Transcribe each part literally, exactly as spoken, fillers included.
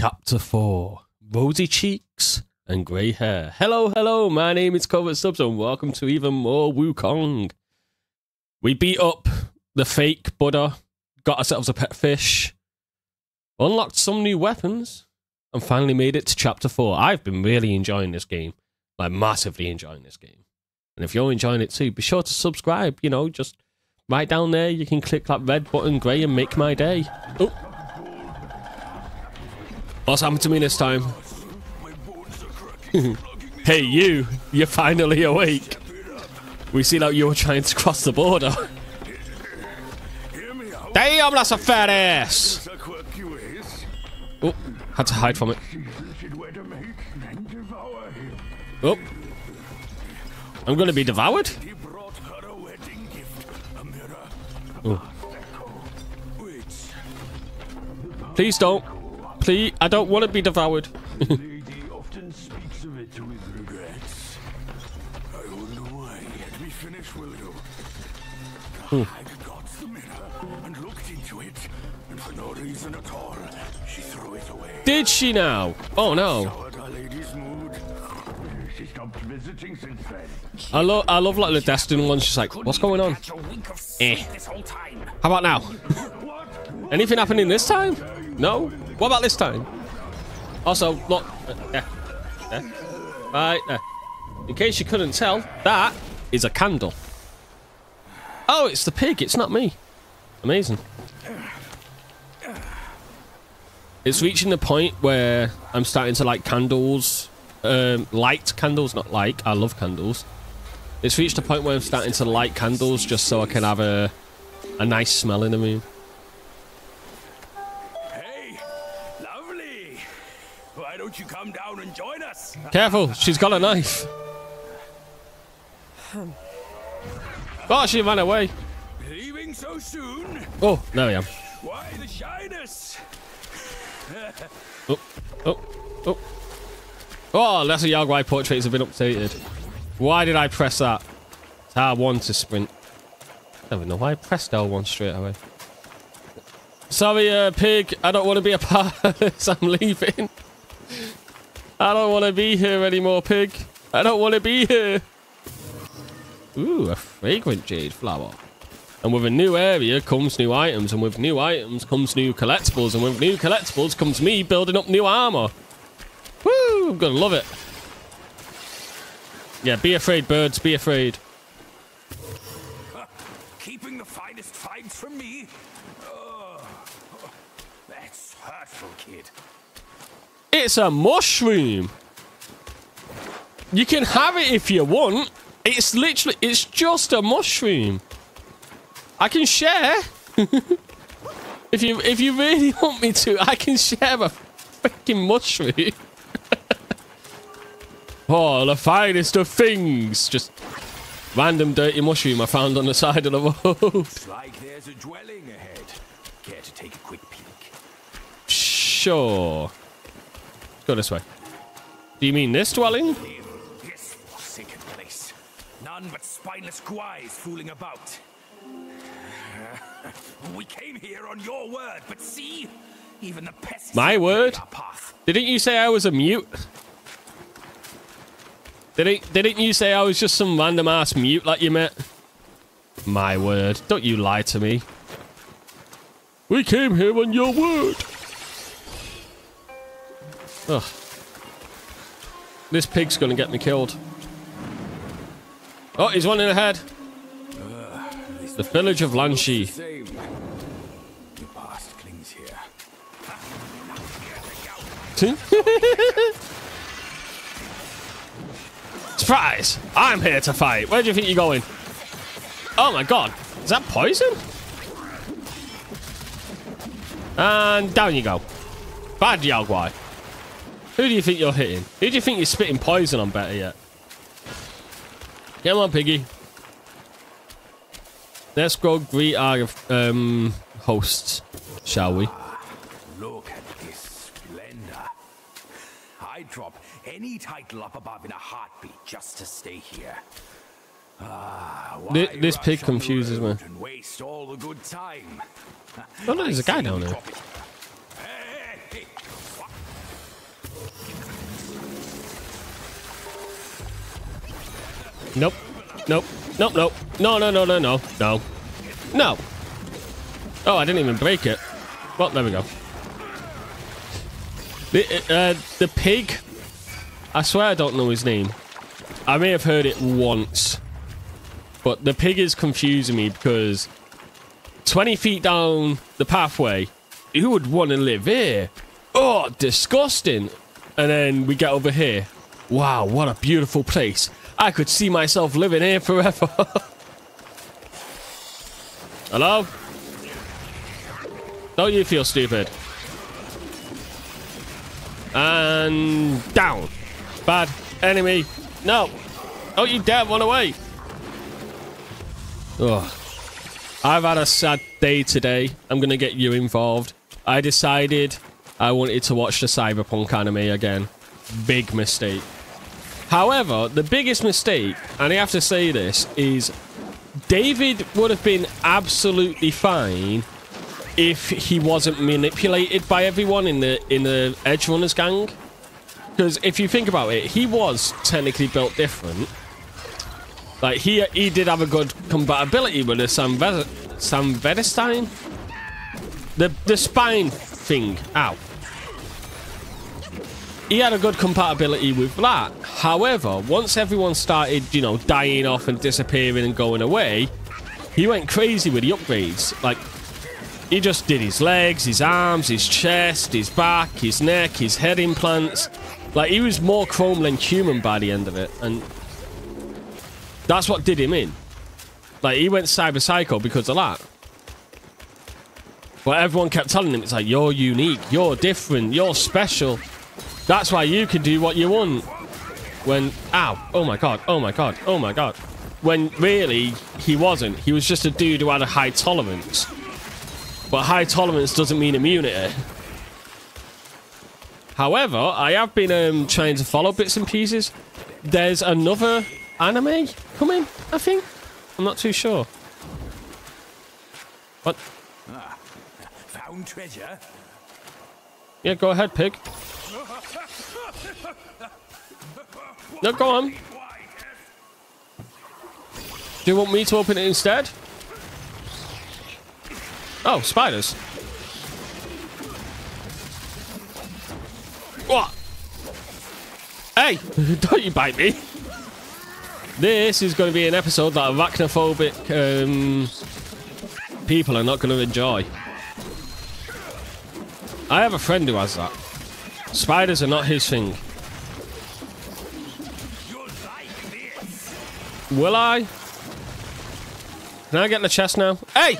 Chapter four, Rosy Cheeks and Grey Hair. Hello, hello, my name is Covert Subs and welcome to even more Wukong. We beat up the fake Buddha, got ourselves a pet fish, unlocked some new weapons, and finally made it to Chapter four. I've been really enjoying this game, like massively enjoying this game. And if you're enjoying it too, be sure to subscribe, you know, just right down there, you can click that red button, Grey, and make my day. Oh. What's happened to me this time? Hey you, you're finally awake. We see that you were trying to cross the border. Damn, that's a fat ass! Oh, had to hide from it. Oh. I'm gonna be devoured? Oh. Please don't. Please, I don't want to be devoured. Lady often speaks of it with regrets. I wonder why. Let me finish, will you? I got the mirror and looked into it, and for no reason at all, she threw it away. Did she now? Oh no. Soured our lady's mood. She stopped visiting since then. I love, I love like the Destin one. She's like, what's going on? Eh. How about now? Anything happening this time? No. What about this time? Also, look. Yeah, yeah, right there. In case you couldn't tell, that is a candle. Oh, it's the pig. It's not me. Amazing. It's reaching the point where I'm starting to like candles. Um, light candles, not like. I love candles. It's reached the point where I'm starting to light candles just so I can have a, a nice smell in the room. You come down and join us. Careful, she's got a knife. Oh, she ran away. Leaving so soon? Oh, there we am. Why the shyness? Oh, oh, oh. Oh, that's a Yaoguai portraits have been updated. Why did I press that? It's R one to sprint. I don't know why I pressed L one straight away. Sorry, uh, pig. I don't want to be a part of this. I'm leaving. I don't want to be here anymore, pig. I don't want to be here. Ooh, a fragrant jade flower. And with a new area comes new items. And with new items comes new collectibles. And with new collectibles comes me building up new armor. Woo, I'm going to love it. Yeah, be afraid, birds. Be afraid. Uh, keeping the finest finds from me? Oh, oh, that's hurtful, kid. It's a mushroom. You can have it if you want. It's literally, it's just a mushroom. I can share. if you if you really want me to, I can share a freaking mushroom. Oh, the finest of things. Just random dirty mushroom I found on the side of the road. Looks like there's a dwelling ahead. Care to take a quick peek? Sure. Go this way. Do you mean this dwelling? This forsaken place. None but spineless guys fooling about. We came here on your word, but see, even the pests. My word? Didn't you say I was a mute? Didn't Didn't you say I was just some random ass mute like you met? My word! Don't you lie to me. We came here on your word. Ugh. This pig's gonna get me killed. Oh, he's running ahead. Uh, the village of Lanshi. The past clings here. Surprise! I'm here to fight. Where do you think you're going? Oh my god. Is that poison? And down you go. Bad Yaoguai. Who do you think you're hitting? Who do you think you're spitting poison on better yet? Come on, piggy. Let's go greet our um, hosts, shall we? Look at this splendor. I'd drop any title up above in a heartbeat just to stay here. Ah, this, this pig confuses me. Waste all the good time. Oh, no, there's a guy down there. Nope. Nope. Nope. Nope. No, no, no, no, no. No. No. Oh, I didn't even break it. Well, there we go. The, uh, the pig. I swear I don't know his name. I may have heard it once. But the pig is confusing me because twenty feet down the pathway, who would want to live here? Oh, disgusting. And then we get over here. Wow, what a beautiful place. I could see myself living here forever. Hello? Don't you feel stupid? And down. Bad enemy. No. Don't you dare run away. Oh, I've had a sad day today. I'm going to get you involved. I decided I wanted to watch the cyberpunk anime again. Big mistake. However, the biggest mistake, and I have to say this, is David would have been absolutely fine if he wasn't manipulated by everyone in the in the Edgerunners gang. Because if you think about it, he was technically built different. Like, he he did have a good compatibility with the Sandevistan. The, the spine thing. Ow. He had a good compatibility with that. However, once everyone started, you know, dying off and disappearing and going away, he went crazy with the upgrades. Like, he just did his legs, his arms, his chest, his back, his neck, his head implants. Like, he was more chrome than human by the end of it. And that's what did him in. Like, he went cyberpsycho because of that. But everyone kept telling him, it's like, you're unique, you're different, you're special. That's why you can do what you want. When, ow, oh my god, oh my god, oh my god. When really, he wasn't. He was just a dude who had a high tolerance. But high tolerance doesn't mean immunity. However, I have been um, trying to follow bits and pieces. There's another anime coming, I think. I'm not too sure. What? Ah, found treasure. Yeah, go ahead, pig. No, go on. Do you want me to open it instead? Oh, spiders. What? Hey, don't you bite me. This is going to be an episode that arachnophobic um, people are not going to enjoy. I have a friend who has that. Spiders are not his thing. Will I? Can I get the chest now? Hey!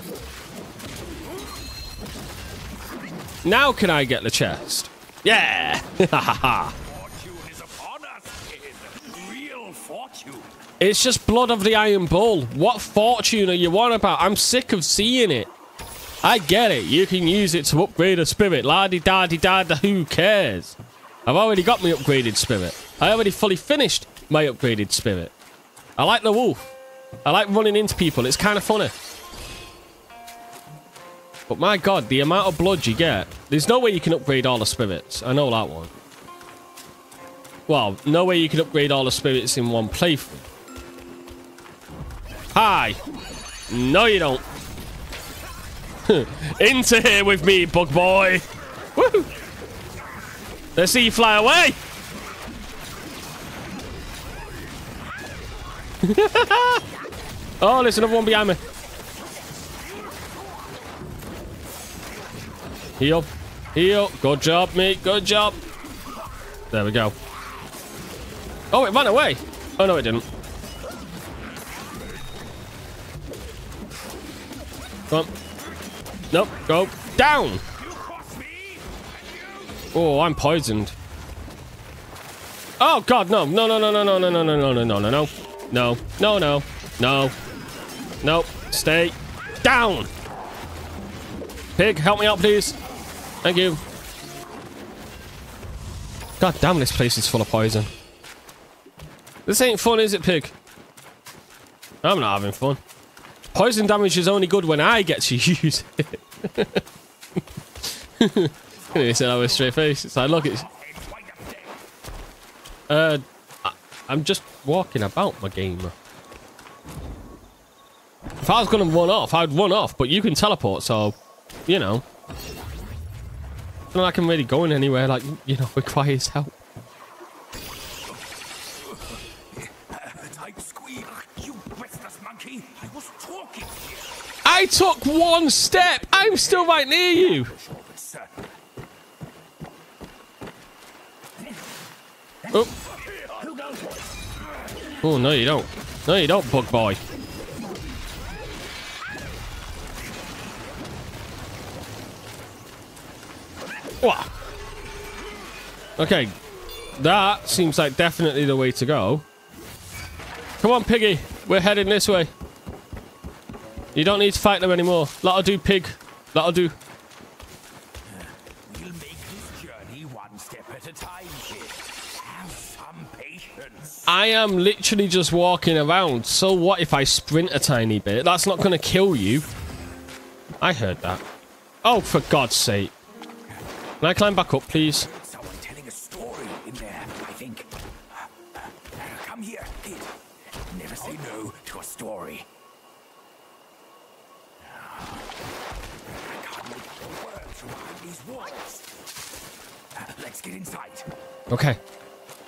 Now can I get the chest? Yeah! It's just blood of the Iron Bull. What fortune are you on about? I'm sick of seeing it. I get it. You can use it to upgrade a spirit. La-di-da-di-da-da, who cares? I've already got my upgraded spirit. I already fully finished my upgraded spirit. I like the wolf. I like running into people. It's kind of funny. But my god, the amount of blood you get. There's no way you can upgrade all the spirits. I know that one. Well, no way you can upgrade all the spirits in one playthrough. Hi. No, you don't. Into here with me, bug boy. Woo! Let's see you fly away. Oh, there's another one behind me. Heal. Heal. Good job, mate. Good job. There we go. Oh, it ran away. Oh, no, it didn't. Come on. Nope, go down. Oh, I'm poisoned. Oh god, no, no, no, no, no, no, no, no, no, no, no, no, no, no, no, no, no, nope. Stay down. Pig, help me out, please. Thank you. God damn, this place is full of poison. This ain't fun, is it, pig? I'm not having fun. Poison damage is only good when I get to use it. He said I was straight face. It's like, look, it's... Uh, I, I'm just walking about, my gamer. If I was going to run off, I'd run off, but you can teleport, so, you know. It's not like I'm really going anywhere, like, you know, requires help. I took one step! I'm still right near you! Oh. Oh, no you don't. No you don't, bug boy. Wow. Okay. That seems like definitely the way to go. Come on, piggy. We're heading this way. You don't need to fight them anymore. That'll do, pig. That'll do. We'll make this journey one step at a time, kid. Have some patience. I am literally just walking around. So what if I sprint a tiny bit? That's not going to kill you. I heard that. Oh, for God's sake. Can I climb back up, please? Someone telling a story in there, I think. Uh, uh, come here, kid. Never say no to a story. Let's get inside. Okay.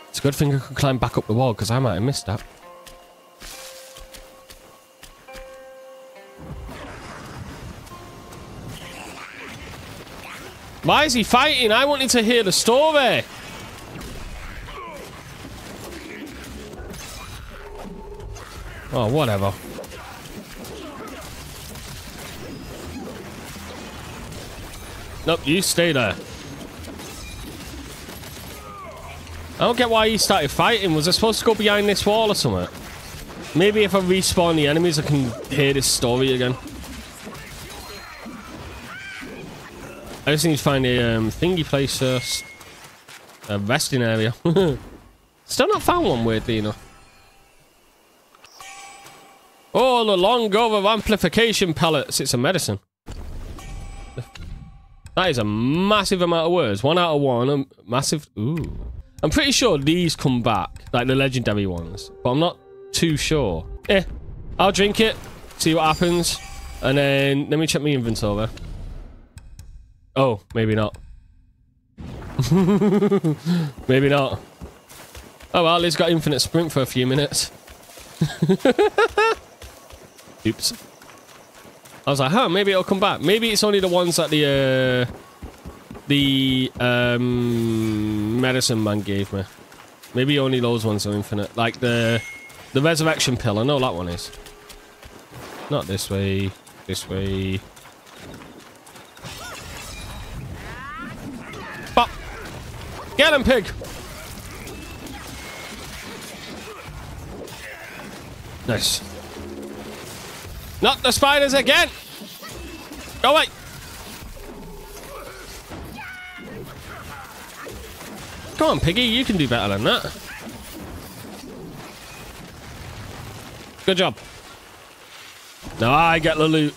It's a good thing I can climb back up the wall, because I might have missed that. Why is he fighting? I wanted to hear the story. Oh, whatever. Nope, you stay there. I don't get why he started fighting. Was I supposed to go behind this wall or something? Maybe if I respawn the enemies, I can hear this story again. I just need to find a um, thingy place first. A resting area. Still not found one, weirdly enough. Oh, the long over amplification pellets. It's a medicine. That is a massive amount of words. One out of one. A massive... Ooh. I'm pretty sure these come back, like the legendary ones, but I'm not too sure. Eh, I'll drink it, see what happens, and then let me check my inventory. Oh, maybe not. Maybe not. Oh well, it's got infinite sprint for a few minutes. Oops. I was like, huh, maybe it'll come back. Maybe it's only the ones that the... Uh, The um, medicine man gave me. Maybe only those ones are infinite. Like the the resurrection pill. I know that one is. Not this way. This way. Bop. Get him, pig. Nice. Not the spiders again. Go away. Come on, piggy, you can do better than that. Good job. Now I get the loot.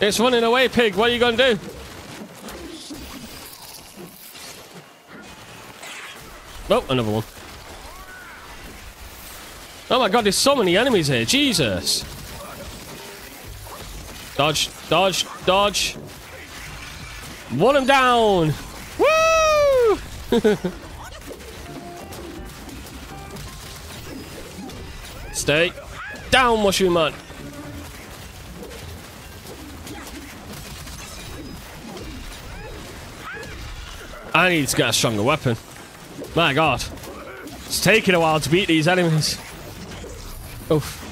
It's running away, pig. What are you going to do? Oh, another one. Oh my God, there's so many enemies here. Jesus. Dodge, dodge, dodge. Run him down! Woo! Stay down, mushroom man. I need to get a stronger weapon. My God, it's taking a while to beat these enemies. Oof.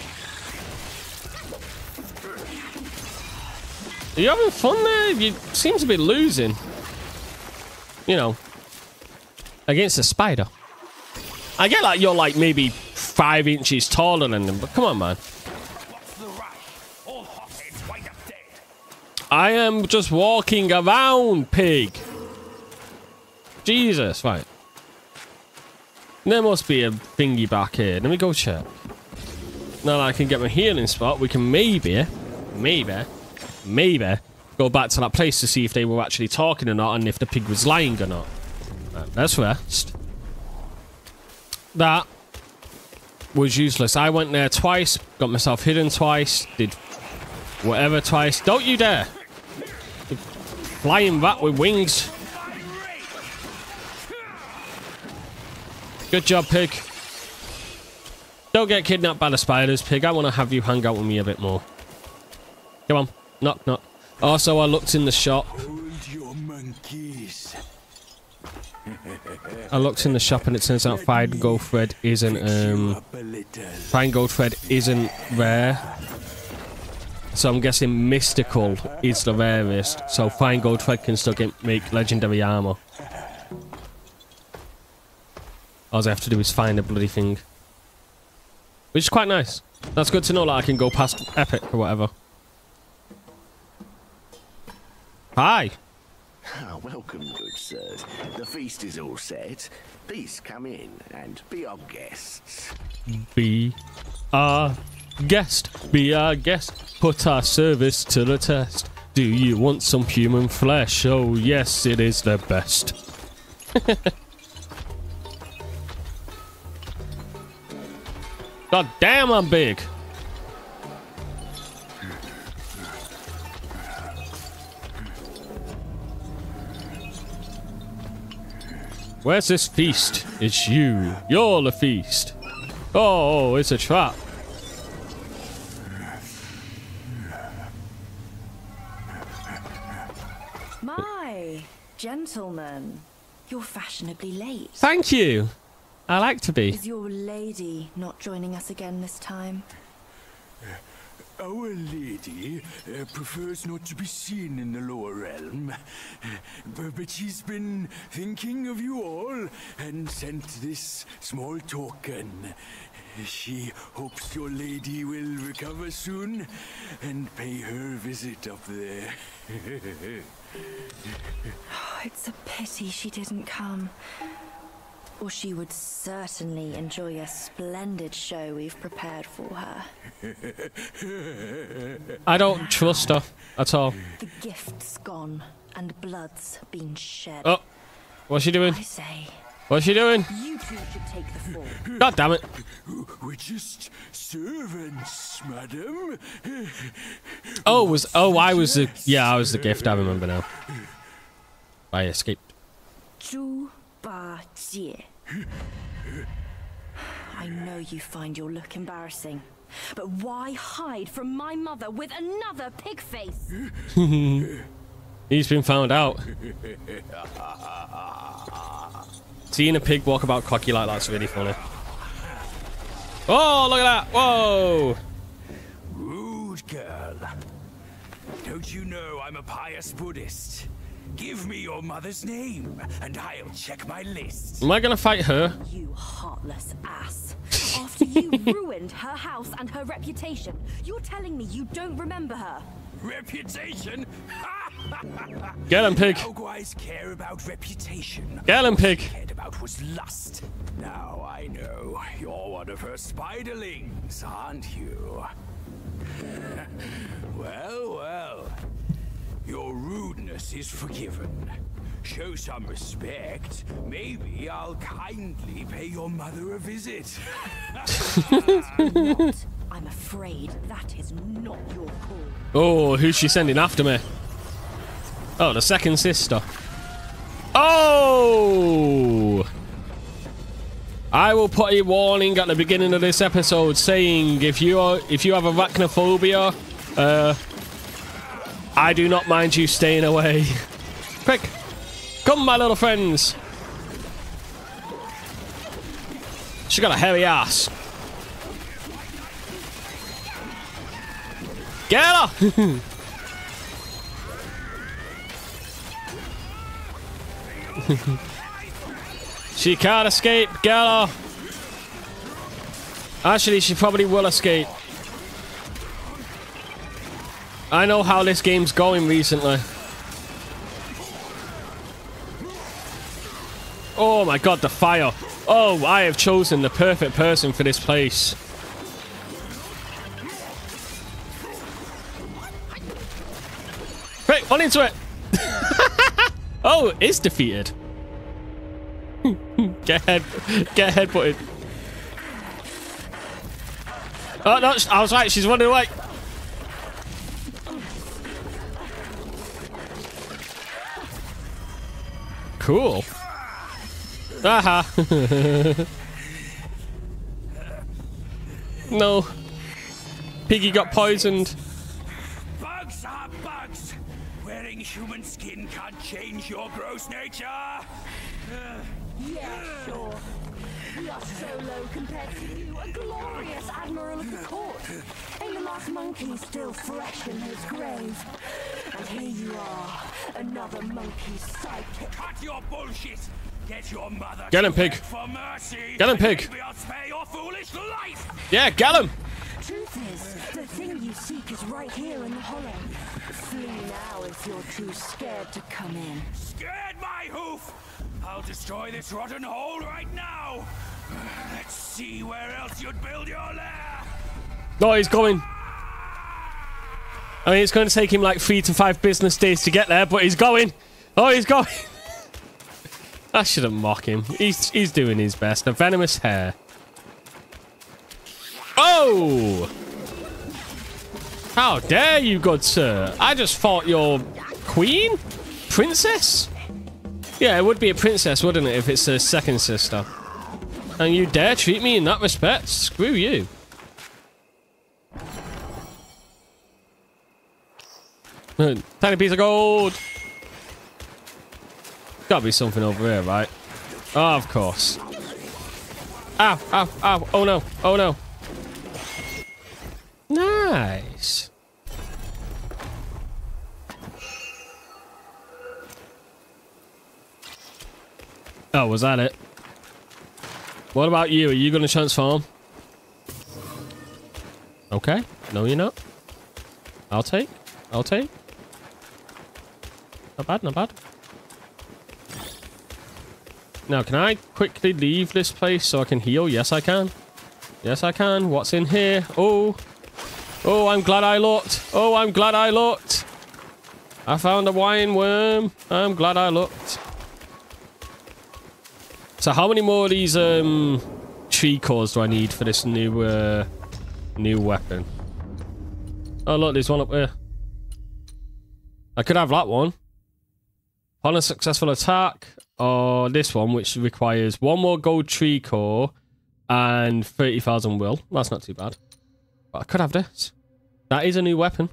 Are you having fun there? You seem to be losing. You know. Against a spider. I get like you're like maybe five inches taller than them, but come on, man. I am just walking around, pig. Jesus, right. There must be a thingy back here. Let me go check. Now that I can get my healing spot, we can maybe, maybe... Maybe go back to that place to see if they were actually talking or not and if the pig was lying or not. Right, let's rest. That was useless. I went there twice, got myself hidden twice, did whatever twice. Don't you dare! The flying bat with wings. Good job, pig. Don't get kidnapped by the spiders, pig. I want to have you hang out with me a bit more. Come on. Knock, knock. Also, I looked in the shop. Hold your monkeys. I looked in the shop and it turns out fine gold thread isn't, um... fine gold thread isn't rare. So I'm guessing mystical is the rarest. So fine gold thread can still get, make legendary armor. All I have to do is find a bloody thing. Which is quite nice. That's good to know that I can go past epic or whatever. Hi. Ah, welcome, good sirs. The feast is all set. Please come in and be our guests. Be our guest. Be our guest. Put our service to the test. Do you want some human flesh? Oh, yes, it is the best. God damn, I'm big. Where's this feast? It's you. You're the feast. Oh, it's a trap. My gentlemen, you're fashionably late. Thank you. I like to be. Is your lady not joining us again this time? Our lady uh, prefers not to be seen in the lower realm, but, but she's been thinking of you all and sent this small token. She hopes your lady will recover soon and pay her visit up there. Oh, it's a pity she didn't come, or she would certainly enjoy a splendid show we've prepared for her. I don't trust her at all. The gift's gone and blood's been shed. Oh, what's she doing? I say, what's she doing? You two should take the fall. God damn it. We're just servants, madam. Oh, was oh I was the yeah I was the gift. I remember now. I escaped. Two. I know you find your look embarrassing, but why hide from my mother with another pig face? He's been found out. Seeing a pig walk about cocky like that's really funny. Oh, look at that! Whoa! Rude girl. Don't you know I'm a pious Buddhist? Give me your mother's name, and I'll check my list. Am I gonna fight her? You heartless ass. After you ruined her house and her reputation, you're telling me you don't remember her? Reputation? Get him, pig. Yaoguais care about reputation. Get him, pig. All she cared about was lust. Now I know you're one of her spiderlings, aren't you? Well, well. Your rudeness is forgiven. Show some respect. Maybe I'll kindly pay your mother a visit. Not. I'm afraid that is not your call. Oh, who's she sending after me? Oh, the second sister. Oh! I will put a warning at the beginning of this episode saying if you are if you have arachnophobia, uh I do not mind you staying away. Quick! Come, my little friends! She got a hairy ass. Get her! She can't escape. Get her! Actually, she probably will escape. I know how this game's going recently. Oh my god, the fire. Oh, I have chosen the perfect person for this place. Quick, run into it! Oh, it's defeated. Get head, get headbutted. Oh no, I was right, she's running away. Cool. Aha. No. Piggy got poisoned. Bugs are bugs. Wearing human skin can't change your gross nature. Yeah, sure. We are so low compared to you, a glorious admiral of the court. And your last monkey still fresh in his grave. And here you are, another monkey sidekick. Cut your bullshit! Get your mother. Get him, pig. For mercy. Get him, pig. We'll spare your foolish life. Yeah, get him. Truth is, the thing you seek is right here in the hollow. Flee now if you're too scared to come in. Scared my hoof! I'll destroy this rotten hole right now. Let's see where else you'd build your lair. No, he's coming. I mean, it's going to take him like three to five business days to get there, but he's going. Oh, he's going. I shouldn't mock him. He's he's doing his best. A venomous hair. Oh! How dare you, good sir? I just fought your queen? Princess? Yeah, it would be a princess, wouldn't it, if it's her second sister? And you dare treat me in that respect? Screw you. Tiny piece of gold! Gotta be something over here, right? Oh, of course. Ow, ow, ow. Oh, no. Oh, no. Nice. Oh, was that it? What about you? Are you going to transform? Okay. No, you're not. I'll take. I'll take. Not bad, not bad. Now, can I quickly leave this place so I can heal? Yes, I can. Yes, I can. What's in here? Oh. Oh, I'm glad I looked. Oh, I'm glad I looked. I found a wine worm. I'm glad I looked. So how many more of these um, tree cores do I need for this new, uh, new weapon? Oh, look, there's one up there. I could have that one. Upon a successful attack... Or this one, which requires one more gold tree core and thirty thousand will. Well, that's not too bad. But I could have this. That is a new weapon.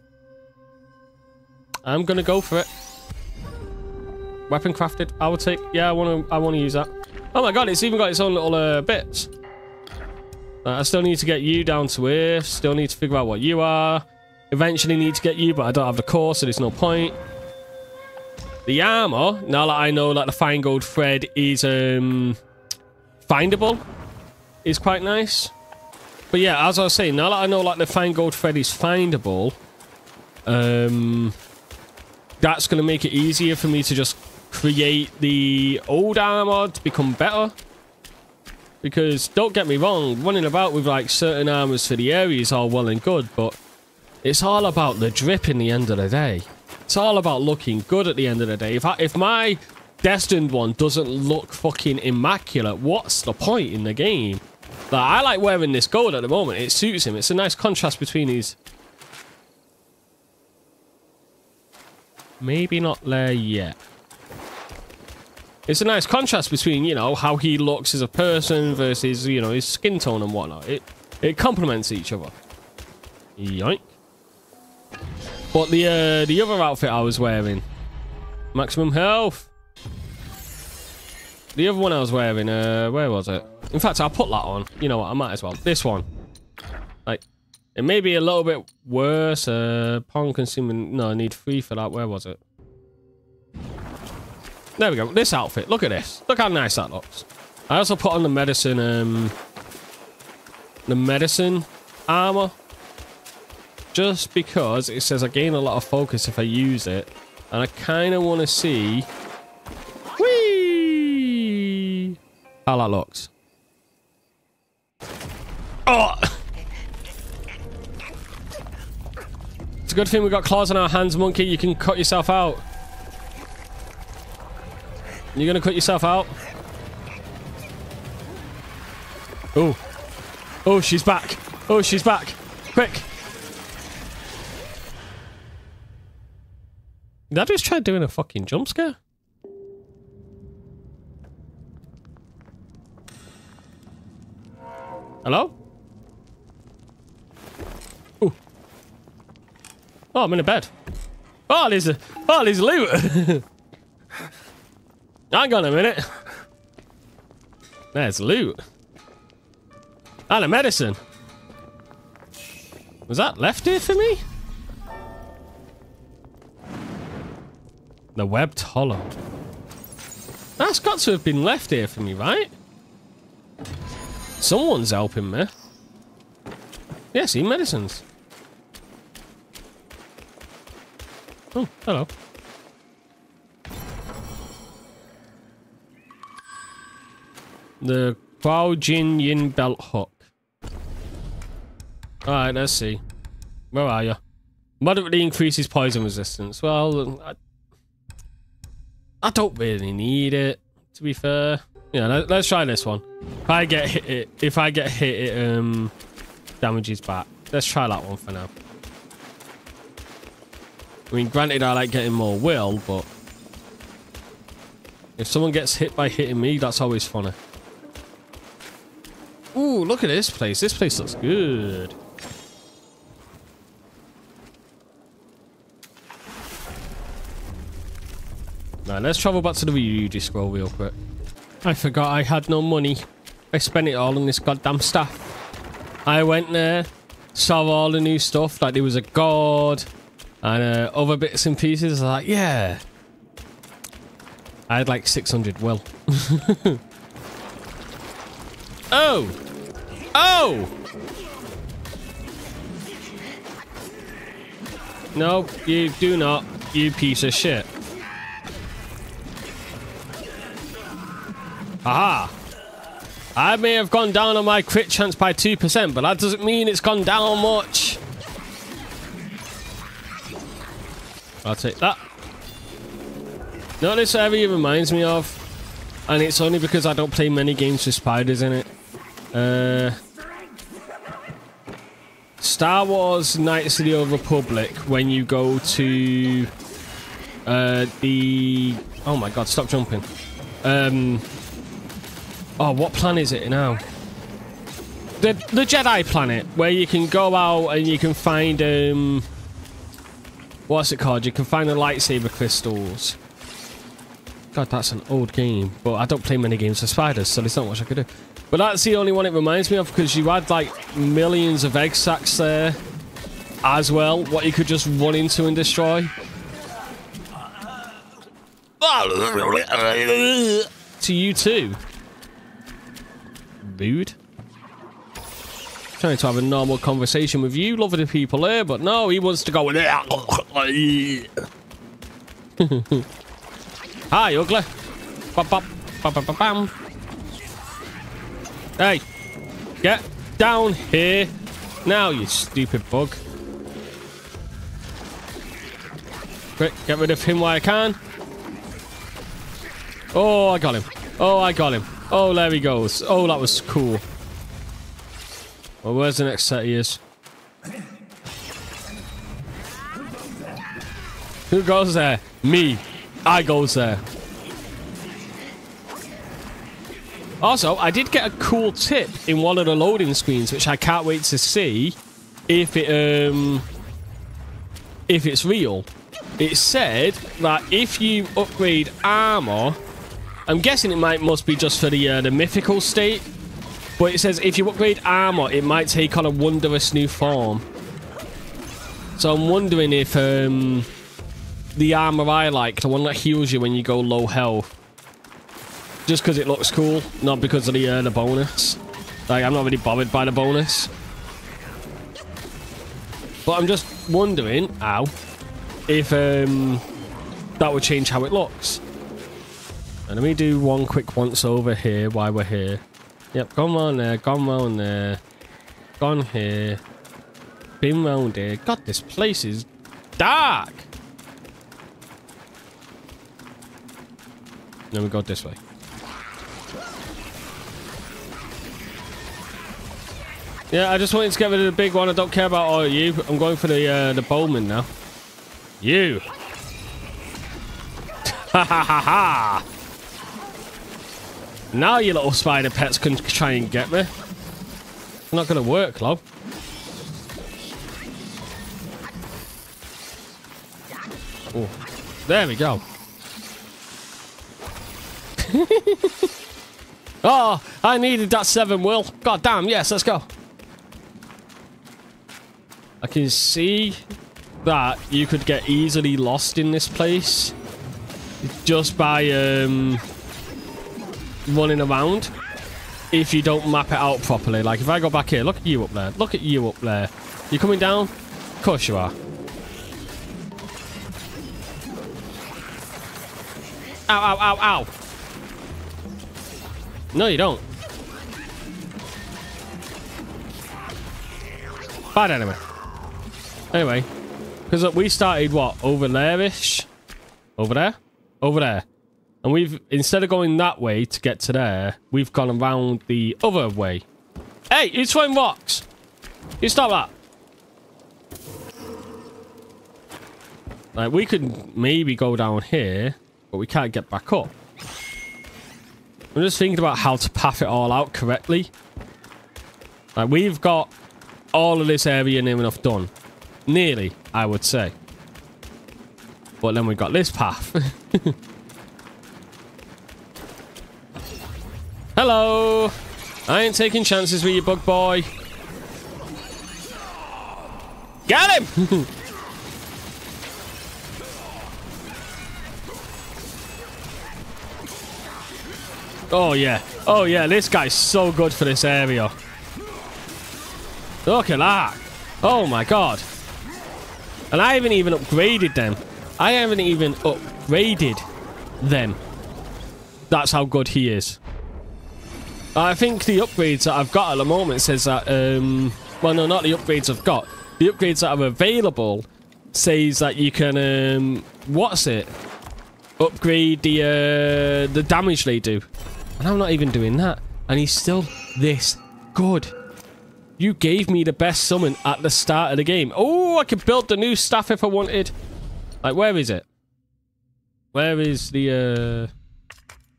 I'm going to go for it. Weapon crafted. I will take... Yeah, I want to I want to use that. Oh my god, it's even got its own little uh, bits. Uh, I still need to get you down to here. Still need to figure out what you are. Eventually need to get you, but I don't have the core, so there's no point. The armor, now that I know that the fine gold thread is um, findable, is quite nice. But yeah, as I was saying, now that I know that the fine gold thread is findable, um, that's going to make it easier for me to just create the old armor to become better. Because, don't get me wrong, running about with like certain armors for the area is all well and good, but it's all about the drip in the end of the day. It's all about looking good at the end of the day. If I, if my destined one doesn't look fucking immaculate, what's the point in the game? Like, I like wearing this gold at the moment. It suits him. It's a nice contrast between these. Maybe not there yet. It's a nice contrast between, you know, how he looks as a person versus, you know, his skin tone and whatnot. It, it complements each other. Yoink. But the uh, the other outfit I was wearing, maximum health. The other one I was wearing, uh, where was it? In fact, I'll put that on. You know what? I might as well. This one, like, it may be a little bit worse. Uh, Pong consuming. No, I need three for that. Where was it? There we go. This outfit. Look at this. Look how nice that looks. I also put on the medicine, um, the medicine armor. Just because it says I gain a lot of focus if I use it. And I kind of want to see... Whee! How that looks. Oh! It's a good thing we've got claws on our hands, monkey. You can cut yourself out. You're going to cut yourself out? Oh. Oh, she's back. Oh, she's back. Quick! Did I just try doing a fucking jump scare? Hello? Ooh. Oh, I'm in a bed. Oh, there's a... Oh, there's loot! Hang on a minute. There's loot. And a medicine. Was that left here for me? The webbed hollow. That's got to have been left here for me, right? Someone's helping me. Yeah, see, medicines. Oh, hello. The Gao Jin Yin Belt Hook. Alright, let's see. Where are you? Moderately increases poison resistance. Well, I, I don't really need it, to be fair. Yeah, let, let's try this one. If I get hit, it, if I get hit, it um, damages back. Let's try that one for now. I mean, granted, I like getting more will, but if someone gets hit by hitting me, that's always funny. Ooh, look at this place. This place looks good. Right, let's travel back to the Ryuji scroll real quick. I forgot I had no money. I spent it all on this goddamn stuff. I went there, saw all the new stuff, like there was a god and uh, other bits and pieces. I was like, yeah. I had like six hundred will. Oh! Oh! No, you do not, you piece of shit. Aha! I may have gone down on my crit chance by two percent, but that doesn't mean it's gone down much. I'll take that. Now this area reminds me of, and it's only because I don't play many games with spiders in it. Uh, Star Wars Knights of the Old Republic, when you go to uh, the... Oh my god, stop jumping. Um, oh, what planet is it now? The, the Jedi planet, where you can go out and you can find... Um, what's it called? You can find the lightsaber crystals. God, that's an old game, but I don't play many games with spiders, so there's not much I could do. But that's the only one it reminds me of, because you had like millions of egg sacs there as well, what you could just run into and destroy. To you too. Rude. Trying to have a normal conversation with you, lovely people here, but no, he wants to go in there. Hi, ugly. Bop, bop, bop, bop, bop, bam. Hey, get down here now, you stupid bug. Quick, get rid of him while I can. Oh, I got him. Oh, I got him. Oh, there he goes. Oh, that was cool. Well, where's the next set he is? Who goes there? Me. I goes there. Also, I did get a cool tip in one of the loading screens, which I can't wait to see if it um if it's real. It said that if you upgrade armor, I'm guessing it might must be just for the uh, the mythical state, but it says if you upgrade armor, it might take on a wondrous new form. So I'm wondering if um. the armor I like, the one that heals you when you go low health, just because it looks cool, not because of the uh, the bonus. Like, I'm not really bothered by the bonus, but I'm just wondering, ow, if um that would change how it looks. And let me do one quick once over here while we're here. Yep, gone round there, gone round there, gone here, been round here. God, this place is dark. Then we go this way. Yeah, I just wanted to get rid of the big one. I don't care about all of you. I'm going for the uh, the bowman now. You. Ha ha ha ha. Now you little spider pets can try and get me. Not gonna work, love. Oh, there we go. Oh, I needed that seven, Will. God damn, yes, let's go. I can see that you could get easily lost in this place just by um, running around if you don't map it out properly. Like, if I go back here, look at you up there. Look at you up there. You coming down? Of course you are. Ow, ow, ow, ow. No, you don't. Bad anyway. Anyway. Because look, we started, what? Over there-ish? Over there? Over there. And we've, instead of going that way to get to there, we've gone around the other way. Hey, who's throwing rocks? You stop that. Like, we could maybe go down here, but we can't get back up. I'm just thinking about how to path it all out correctly. Like, we've got all of this area near enough done. Nearly, I would say. But then we've got this path. Hello! I ain't taking chances with you, bug boy. Get him! Oh, yeah. Oh, yeah. This guy's so good for this area. Look at that. Oh, my God. And I haven't even upgraded them. I haven't even upgraded them. That's how good he is. I think the upgrades that I've got at the moment says that... Um, well, no, not the upgrades I've got. The upgrades that are available says that you can... Um, what's it? Upgrade the, uh, the damage they do. And I'm not even doing that. And he's still this good. You gave me the best summon at the start of the game. Oh, I could build the new staff if I wanted. Like, where is it? Where is the... Uh...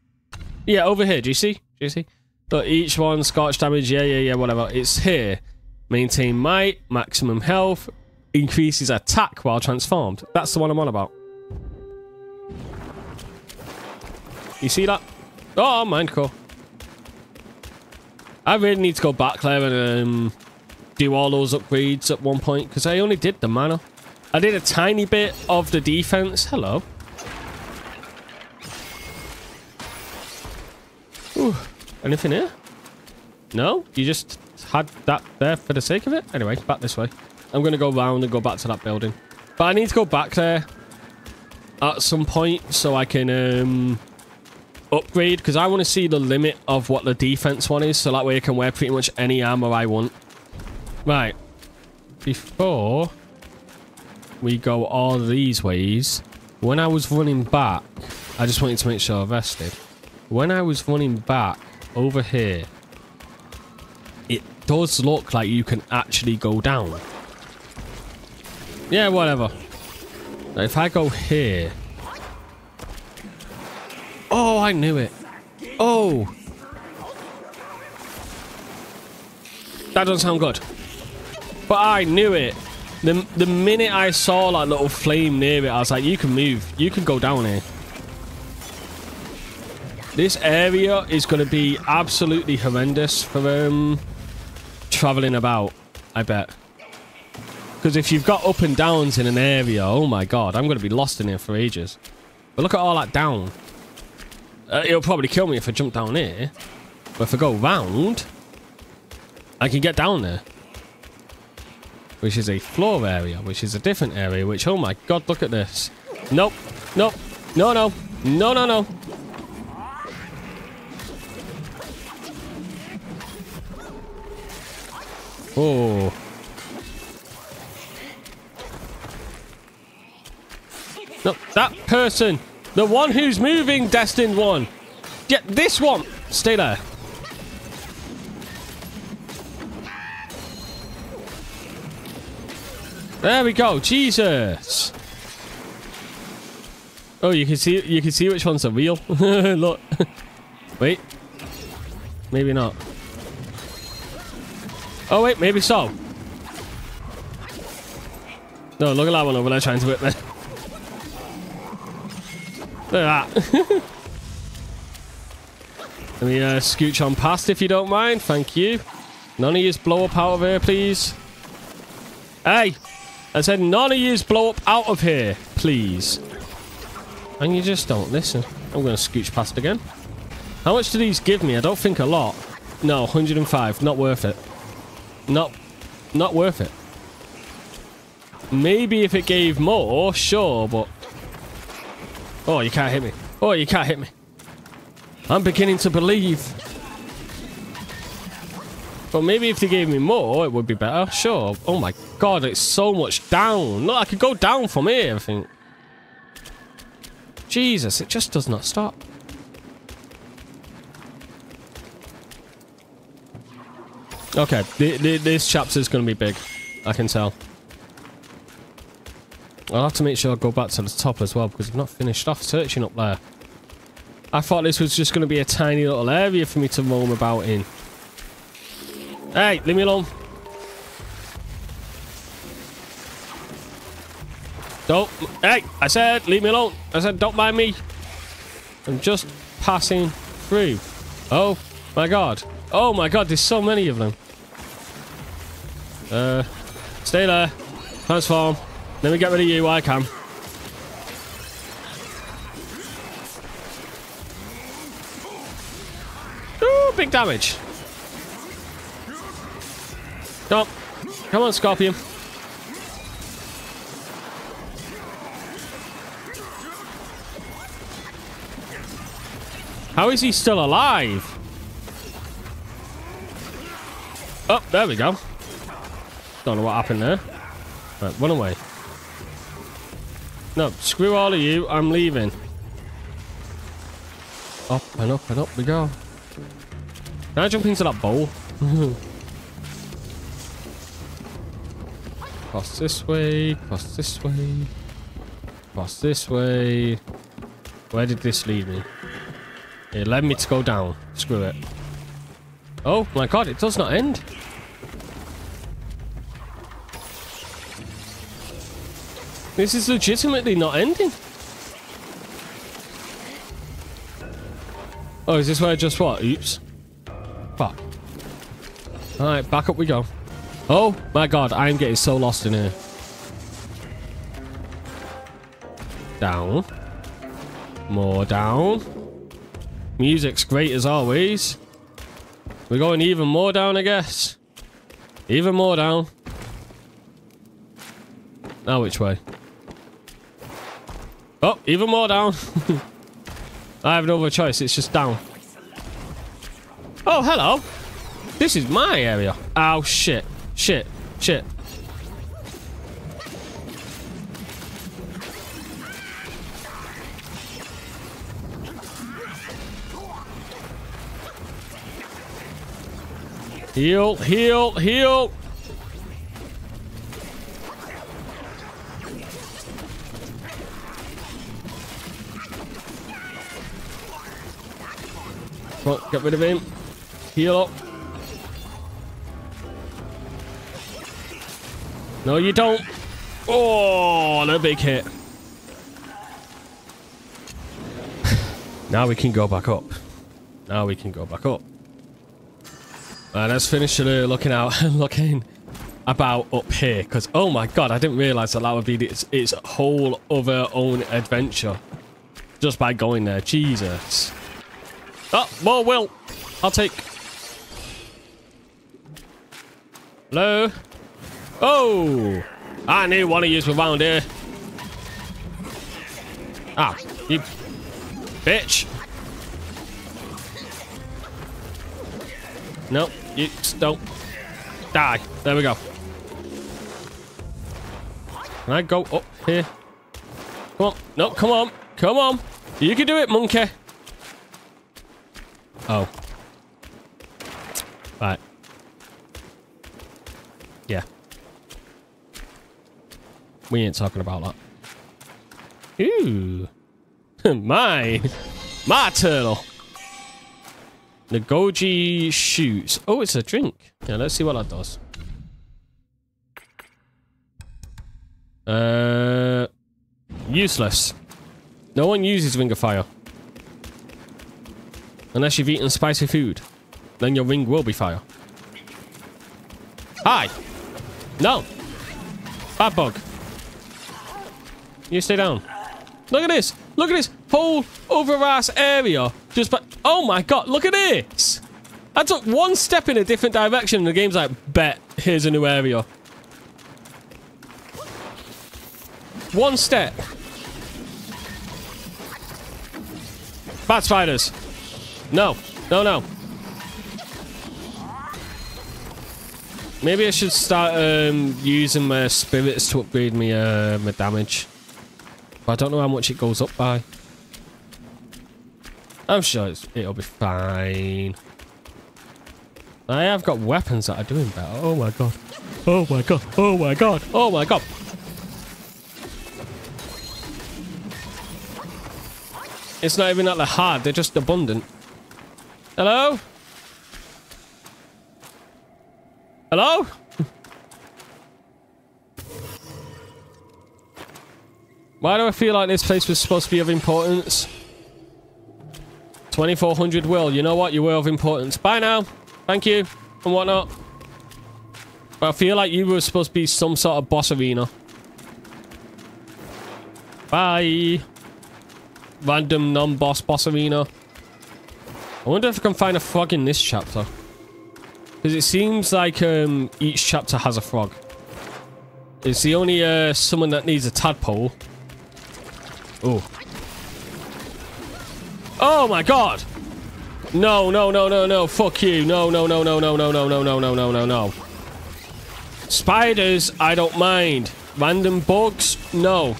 Yeah, over here. Do you see? Do you see? Look, each one, scorch damage. Yeah, yeah, yeah, whatever. It's here. Maintain might, maximum health, increases attack while transformed. That's the one I'm on about. You see that? Oh, mind cool. I really need to go back there and um, do all those upgrades at one point, because I only did the mana. I did a tiny bit of the defense. Hello. Ooh, anything here? No? You just had that there for the sake of it? Anyway, back this way. I'm going to go round and go back to that building. But I need to go back there at some point so I can... Um, upgrade, because I want to see the limit of what the defense one is, so that way I can wear pretty much any armor I want. Right. Before we go all these ways, when I was running back, I just wanted to make sure I rested. When I was running back over here, it does look like you can actually go down. Yeah, whatever. Now, if I go here... Oh, I knew it. Oh. That doesn't sound good. But I knew it. The, the minute I saw that little flame near it, I was like, you can move. You can go down here. This area is going to be absolutely horrendous for um, traveling about, I bet. Because if you've got up and downs in an area, oh my God, I'm going to be lost in here for ages. But look at all that down. Uh, it'll probably kill me if I jump down here. But if I go round, I can get down there. Which is a floor area, which is a different area, which, oh my God, look at this. Nope. Nope. No, no. No, no, no. Oh. Nope. That person... The one who's moving, Destined One. Yeah, this one. Stay there. There we go. Jesus. Oh, you can see you can see which one's the real. Look. Wait. Maybe not. Oh wait, maybe so. No, look at that one over there trying to whip me. Look at that. Let me uh, scooch on past if you don't mind. Thank you. None of you blow up out of here, please. Hey! I said none of you blow up out of here, please. And you just don't listen. I'm going to scooch past again. How much do these give me? I don't think a lot. No, one hundred and five. Not worth it. Not, not worth it. Maybe if it gave more, sure, but... Oh, you can't hit me. Oh, you can't hit me. I'm beginning to believe. But maybe if they gave me more, it would be better. Sure. Oh my god, it's so much down. Look, I could go down from here, I think. Jesus, it just does not stop. Okay, th th this chapter's going to be big. I can tell. I'll have to make sure I go back to the top as well, because I've not finished off searching up there. I thought this was just going to be a tiny little area for me to roam about in. Hey, leave me alone. Don't... Hey, I said leave me alone. I said don't mind me. I'm just passing through. Oh, my God. Oh, my God, there's so many of them. Uh, stay there. Transform. Let me get rid of you while I can. Big damage. No. Come on, Scorpion. How is he still alive? Oh, there we go. Don't know what happened there. Right, run away. No, screw all of you. I'm leaving. Up and up and up we go. Can I jump into that bowl? Cross this way, cross this way, cross this way. Where did this lead me? It led me to go down. Screw it. Oh my god, it does not end. This is legitimately not ending. Oh, is this where I just what? Oops. Fuck. Alright, back up we go. Oh my god, I am getting so lost in here. Down. More down. Music's great as always. We're going even more down, I guess. Even more down. Now which way? Oh, even more down. I have no other choice, it's just down. Oh, hello. This is my area. Oh, shit. Shit. Shit. Heal, heal, heal. Well, get rid of him. Heal up. No, you don't. Oh, no big hit. Now we can go back up. Now we can go back up. Alright, let's finish uh, looking out and looking about up here. Because, oh my god, I didn't realise that that would be its, its whole other own adventure. Just by going there. Jesus. Oh, more will. I'll take... Hello? Oh! I knew one of you was around here. Ah, you bitch. No, you don't. Die. There we go. Can I go up here? Come on. No, come on. Come on. You can do it, monkey. Oh. Right. Yeah. we ain't talking about that. Ooh. my. My turtle. Nagoji shoots. Oh, it's a drink. Yeah, let's see what that does. Uh, useless. No one uses Ring of Fire. Unless you've eaten spicy food. Then your ring will be fire. Hi! No! Bad bug. You stay down. Look at this! Look at this whole over-ass area. Just but oh my god, look at this! I took one step in a different direction and the game's like, bet, here's a new area. One step. Bat spiders. No. No, no. Maybe I should start um, using my spirits to upgrade me, uh, my damage. But I don't know how much it goes up by. I'm sure it's, it'll be fine. I have got weapons that are doing better. Oh my god. Oh my god. Oh my god. Oh my god. It's not even that they're hard, they're just abundant. Hello? Hello? Why do I feel like this place was supposed to be of importance? twenty-four hundred will. You know what? You were of importance. Bye now. Thank you. And whatnot. But I feel like you were supposed to be some sort of boss arena. Bye. Random non-boss boss arena. I wonder if I can find a frog in this chapter. Because it seems like um, each chapter has a frog. It's the only uh, someone that needs a tadpole. Oh. Oh my god! No, no, no, no, no. Fuck you. No, no, no, no, no, no, no, no, no, no, no, no, no. Spiders, I don't mind. Random bugs, no.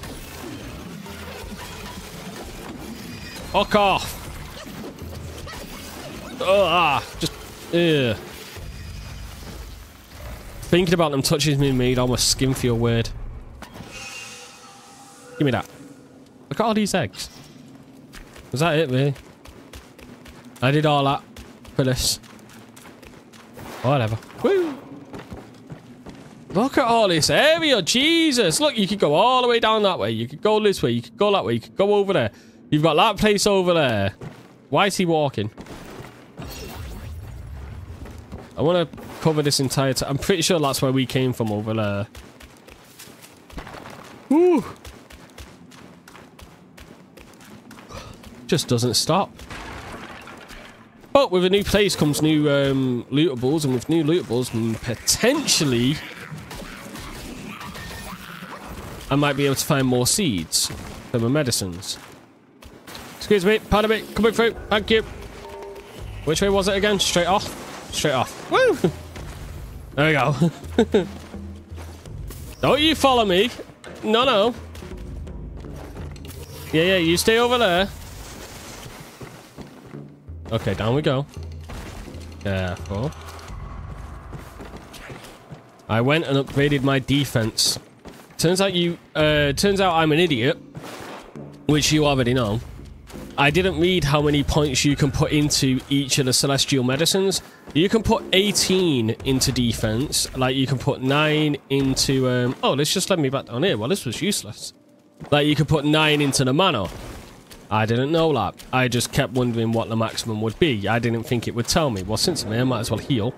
Fuck off. Ugh, just... Ugh. Thinking about them touches me made almost skin feel weird. Give me that. Look at all these eggs. Was that it, really? I did all that for this. Whatever. Woo! Look at all this area. Jesus! Look, you could go all the way down that way. You could go this way. You could go that way. You could go over there. You've got that place over there. Why is he walking? I want to cover this entire time. I'm pretty sure that's where we came from over there. Woo! Just doesn't stop. But with a new place comes new um, lootables, and with new lootables, potentially, I might be able to find more seeds than my medicines. Excuse me, pardon me, coming through, thank you. Which way was it again? Straight off? Straight off. Woo! There we go. Don't you follow me. No, no. Yeah, yeah, you stay over there. Okay, down we go. Careful. I went and upgraded my defense. Turns out you, uh, turns out I'm an idiot. Which you already know. I didn't read how many points you can put into each of the celestial medicines. You can put eighteen into defense. Like, you can put nine into... Um, oh, this just led me back down here. Well, this was useless. Like, you can put nine into the mana. I didn't know that. I just kept wondering what the maximum would be. I didn't think it would tell me. Well, since I'm here, I might as well heal.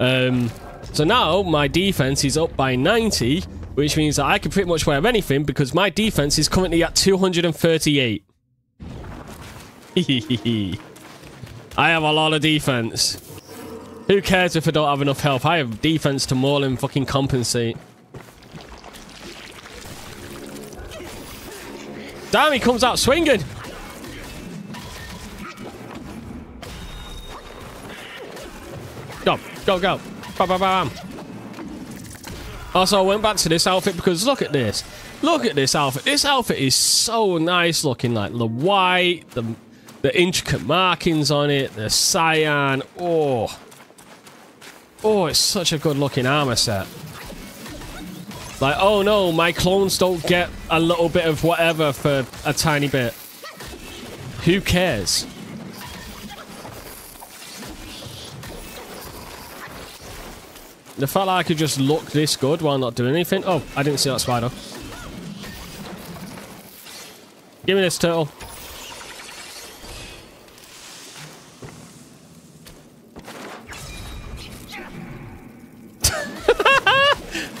Um, so now, my defense is up by ninety, which means that I can pretty much wear anything because my defense is currently at two hundred thirty-eight. I have a lot of defense. Who cares if I don't have enough health? I have defense to more than fucking compensate. Damn, he comes out swinging. Go, go, go. Bam, bam, bam. Also, I went back to this outfit because look at this. Look at this outfit. This outfit is so nice looking. Like the white, the... The intricate markings on it, the cyan, oh. Oh, it's such a good looking armor set. Like, oh no, my clones don't get a little bit of whatever for a tiny bit. Who cares? The fact that I could just look this good while not doing anything. Oh, I didn't see that spider. Give me this turtle.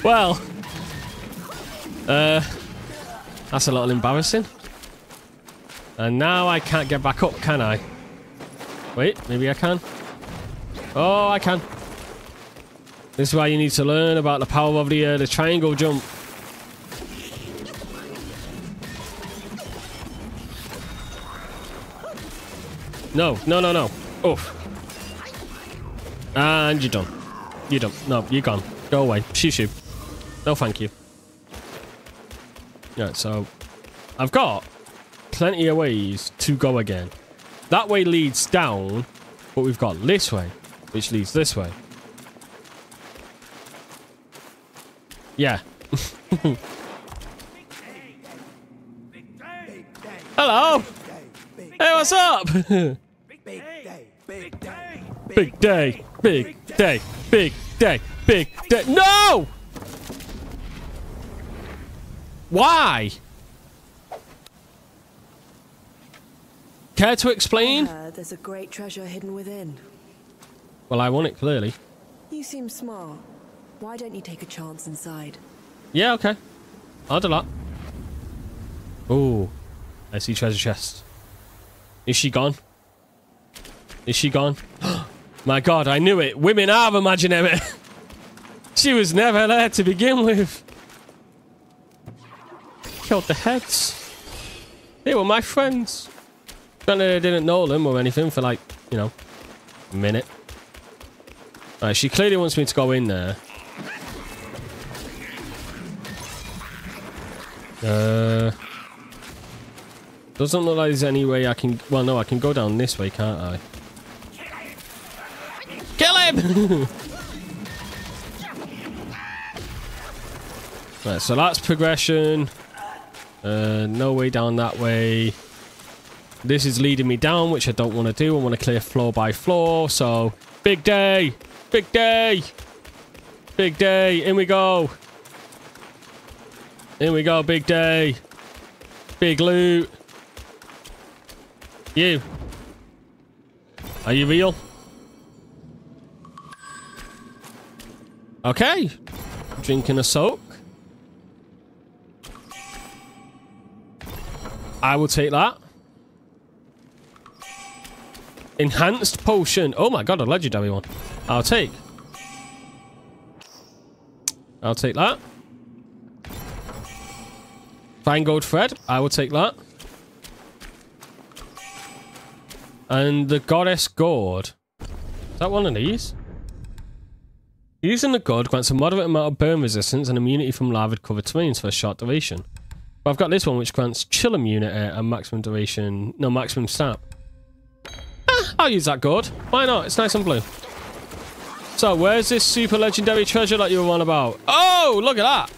Well, uh, that's a little embarrassing. And now I can't get back up, can I? Wait, maybe I can. Oh, I can. This is why you need to learn about the power of the uh, the triangle jump. No, no, no, no. Oof. And you're done. You're done. No, you're gone. Go away. Shoo shoo. No, thank you. Right, so I've got plenty of ways to go again. That way leads down, but we've got this way, which leads this way. Yeah. Hello. Hey, what's up? Big day. Big day. Big day. Big day. Big day. Big day. No! Why? Care to explain? Uh, there's a great treasure hidden within. Well, I want it clearly. You seem smart. Why don't you take a chance inside? Yeah, okay. I'll do that. Ooh. I see treasure chest. Is she gone? Is she gone? My God, I knew it. Women are imaginary. She was never there to begin with. Killed the heads. They were my friends. Not that I didn't know them or anything for like, you know, a minute. Alright, she clearly wants me to go in there. Uh, doesn't look like there's any way I can... Well, no, I can go down this way, can't I? Kill him! Right, so that's progression. Uh, no way down that way. This is leading me down, which I don't want to do. I want to clear floor by floor, so... Big day! Big day! Big day! In we go! In we go, big day! Big loot! You! Are you real? Okay! Drinking a soak. I will take that. Enhanced potion. Oh my God, a legendary one. I'll take. I'll take that. Fine gold thread. I will take that. And the goddess gourd. Is that one of these? Using the gourd grants a moderate amount of burn resistance and immunity from lava covered terrains for a short duration. But I've got this one which grants chill immunity and maximum duration. No, maximum stamp. I'll use that gourd. Why not? It's nice and blue. So, where's this super legendary treasure that you were on about? Oh, look at that!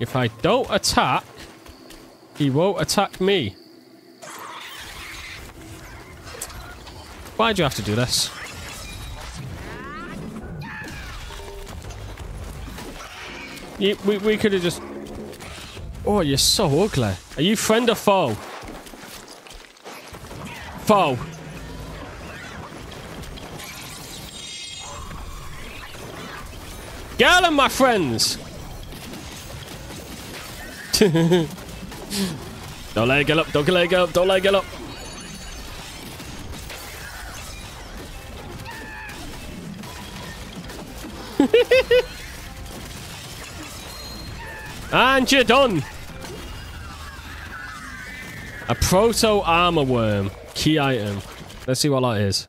If I don't attack, he won't attack me. Why do you have to do this? You, we we could have just... Oh, you're so ugly. Are you friend or foe? Foe. Get them, my friends. Don't let it get up. Don't let it get up. Don't let it get up. And you're done. A proto armor worm. Key item. Let's see what that is.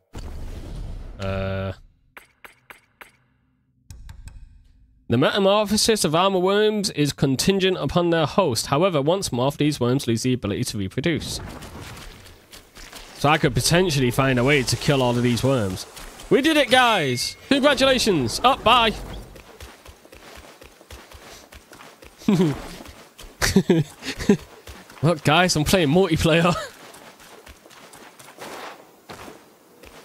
Uh, the metamorphosis of armor worms is contingent upon their host. However, once morphed, these worms lose the ability to reproduce. So I could potentially find a way to kill all of these worms. We did it, guys! Congratulations! Up, oh, bye! Look, guys, I'm playing multiplayer.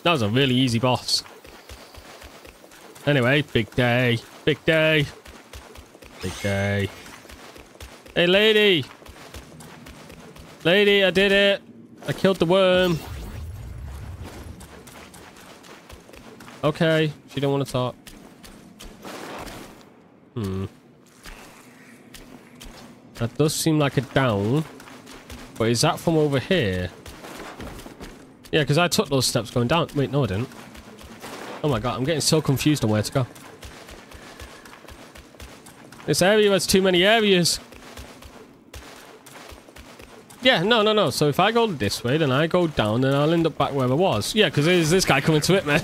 That was a really easy boss. Anyway, big day. Big day. Big day. Hey, lady! Lady, I did it! I killed the worm. Okay, she don't want to talk. Hmm. That does seem like a down. But is that from over here? Yeah, because I took those steps going down. Wait, no I didn't. Oh my god, I'm getting so confused on where to go. This area has too many areas. Yeah, no, no, no. So if I go this way, then I go down, then I'll end up back where I was. Yeah, because there's this guy coming to it, man.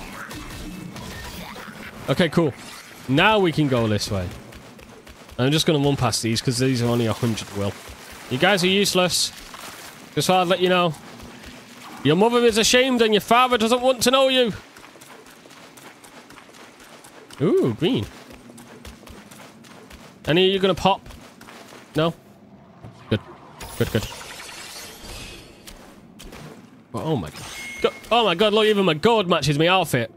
Okay, cool. Now we can go this way. I'm just going to run past these because these are only one hundred will. You guys are useless. Just thought I'd let you know. Your mother is ashamed and your father doesn't want to know you. Ooh, green. Any of you going to pop? No? Good. Good, good. Oh my god. Go oh my god, look, even my gourd matches my outfit.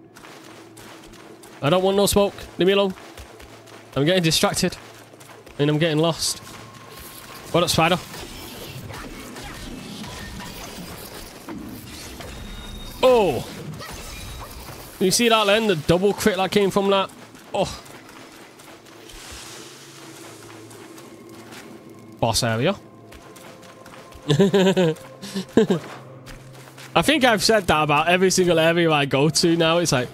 I don't want no smoke. Leave me alone. I'm getting distracted. And I'm getting lost. What up, spider? Oh! You see that then? The double crit that came from that? Oh. Boss area. I think I've said that about every single area I go to now. It's like...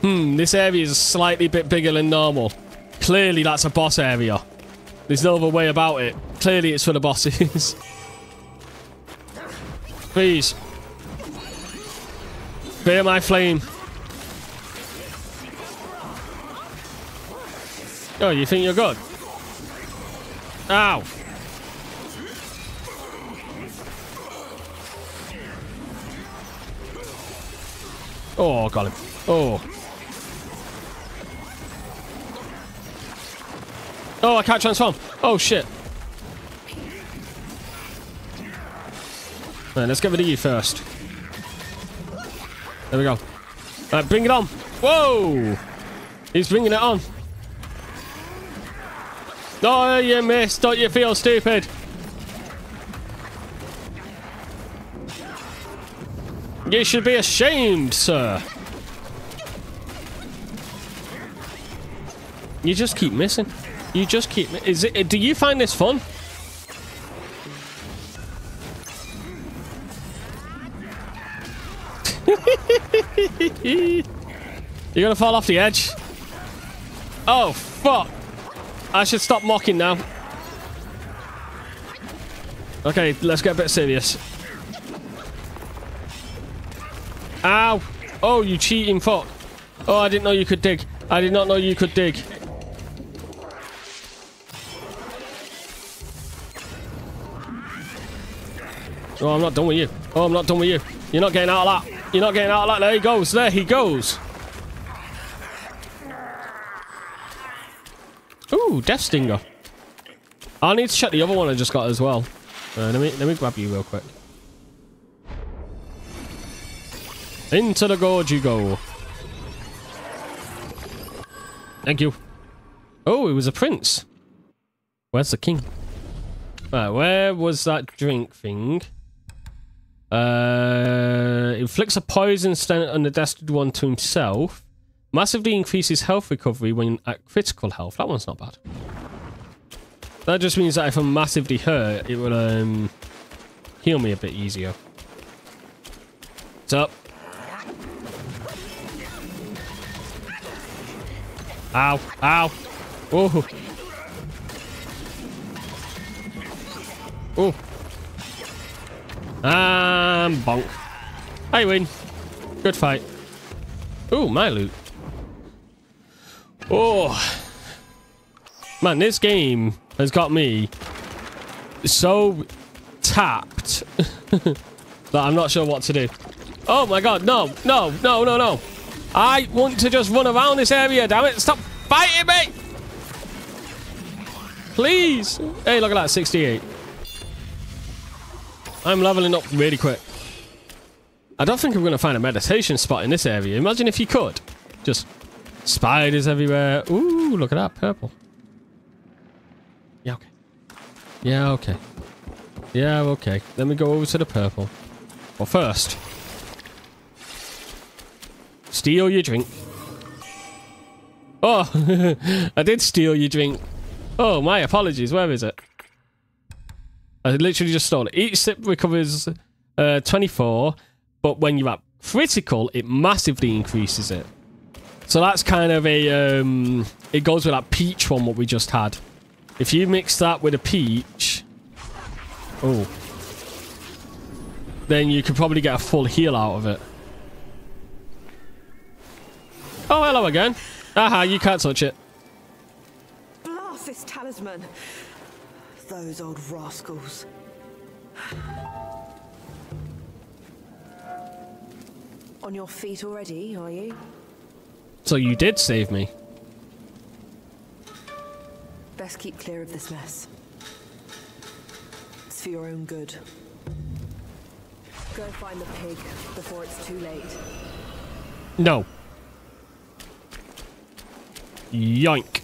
Hmm, this area is a slightly bit bigger than normal. Clearly, that's a boss area. There's no other way about it. Clearly, it's for the bosses. Please. Bear my flame. Oh, you think you're good? Ow. Oh, got him. Oh. Oh, I can't transform. Oh, shit. Right, let's get rid of you first. There we go. Right, bring it on. Whoa! He's bringing it on. Oh, you missed. Don't you feel stupid? You should be ashamed, sir. You just keep missing. You just keep... Is it? Do you find this fun? You're gonna fall off the edge. Oh, fuck. I should stop mocking now. Okay, let's get a bit serious. Ow. Oh, you cheating fuck. Oh, I didn't know you could dig. I did not know you could dig. Oh, I'm not done with you. Oh, I'm not done with you. You're not getting out of that. You're not getting out of that. There he goes. There he goes. Ooh, Death Stinger. I need to check the other one I just got as well. Uh, let me let me grab you real quick. Into the gorge you go. Thank you. Oh, it was a prince. Where's the king? Right, where was that drink thing? Uh, inflicts a poison stent on the destined one to himself. Massively increases health recovery when at critical health. That one's not bad. That just means that if I'm massively hurt, it will um, heal me a bit easier. What's up? Ow, ow. Whoa. Oh. Um, bonk. I win. Good fight. Oh, my loot. Oh. Man, this game has got me so tapped that I'm not sure what to do. Oh my god, no, no, no, no, no. I want to just run around this area, damn it. Stop fighting me! Please! Hey, look at that, sixty-eight. I'm leveling up really quick. I don't think I'm going to find a meditation spot in this area. Imagine if you could. Just spiders everywhere. Ooh, look at that, purple. Yeah, okay. Yeah, okay. Yeah, okay. Then we go over to the purple. Well, first... steal your drink. Oh, I did steal your drink. Oh, my apologies. Where is it? I literally just stole it. Each sip recovers uh, twenty-four, but when you're at critical, it massively increases it. So that's kind of a... Um, it goes with that peach one, what we just had. If you mix that with a peach... Oh. Then you could probably get a full heal out of it. Oh, hello again. Aha, you can't touch it. Blast this talisman. Those old rascals. On your feet already, are you? So you did save me. Best keep clear of this mess. It's for your own good. Go find the pig before it's too late. No. Yoink.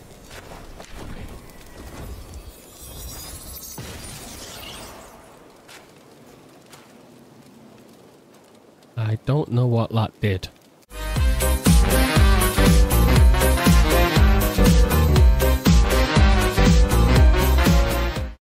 I don't know what that did.